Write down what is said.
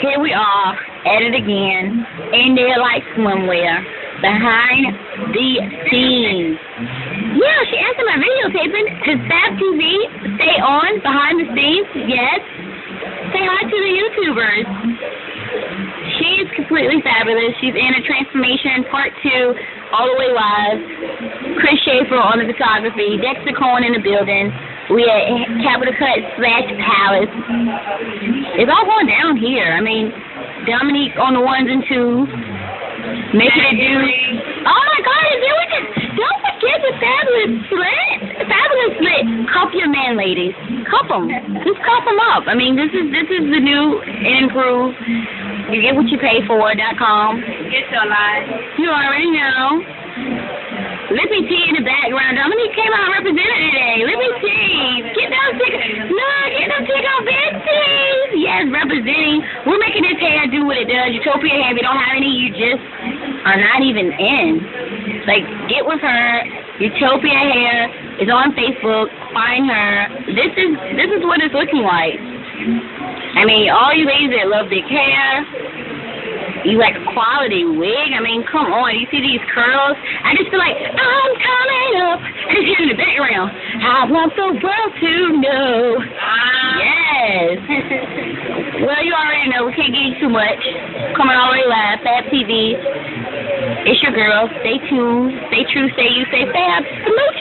here we are at it again, in there like swimwear, behind the scenes. Yeah, she asked about videotaping. Does Fab TV stay on behind the scenes? Yes. Say hi to the YouTubers. She's completely fabulous. She's in a transformation, part 2, all the way live. Chris Schaefer on the photography, Dexter Cohen in the building. We at Capital Cut Slash Palace. It's all going down here. I mean, Dominique on the 1s and 2s. Making it do. Oh my God, it's doing it. Don't forget the fabulous slit. Fabulous slit. Cuff your man, ladies. Cuff them. Just cuff them up. I mean, this is the new and improved. You get what you pay for.com. Get your life. You already know. Lippy T in the background. Dominique came out represented today. Lippy T. Get those tick off bitches. Yes, representing. We're making this hair do what it does. Utopia hair. If you don't have any, you just are not even in. Like, get with her. Utopia hair is on Facebook. Find her. This is what it's looking like. I mean, all you ladies that love big hair. You like a quality wig? I mean, come on. You see these curls? I just feel like, I'm coming up. And it's here in the background. I want the world to know. Yes. Well, you already know. We can't get you too much. Coming all the way live. Fab TV. It's your girl. Stay tuned. Stay true. Stay you. Stay fab. Salute.